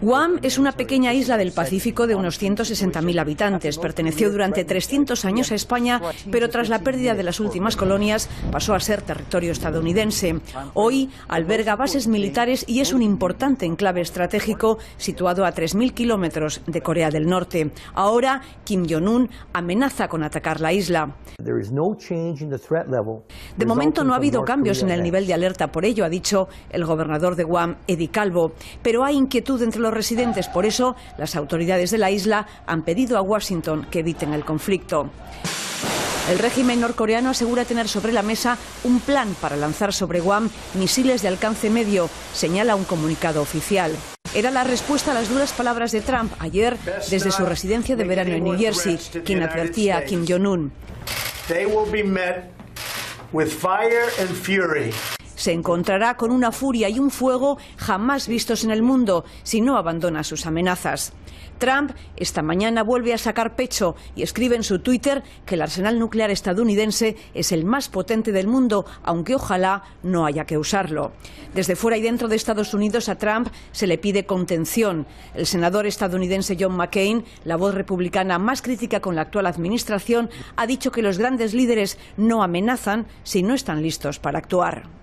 Guam es una pequeña isla del Pacífico de unos 160.000 habitantes. Perteneció durante 300 años a España, pero tras la pérdida de las últimas colonias pasó a ser territorio estadounidense. Hoy alberga bases militares y es un importante enclave estratégico situado a 3.000 kilómetros de Corea del Norte. Ahora, Kim Jong-un amenaza con atacar la isla. De momento no ha habido cambios en el nivel de alerta, por ello ha dicho el gobernador de Guam, Eddie Calvo. Pero hay inquietud entre los residentes, por eso las autoridades de la isla han pedido a Washington que eviten el conflicto. El régimen norcoreano asegura tener sobre la mesa un plan para lanzar sobre Guam misiles de alcance medio, señala un comunicado oficial. Era la respuesta a las duras palabras de Trump ayer desde su residencia de verano en New Jersey, quien advertía a Kim Jong-un. Se encontrará con una furia y un fuego jamás vistos en el mundo si no abandona sus amenazas. Trump esta mañana vuelve a sacar pecho y escribe en su Twitter que el arsenal nuclear estadounidense es el más potente del mundo, aunque ojalá no haya que usarlo. Desde fuera y dentro de Estados Unidos a Trump se le pide contención. El senador estadounidense John McCain, la voz republicana más crítica con la actual administración, ha dicho que los grandes líderes no amenazan si no están listos para actuar.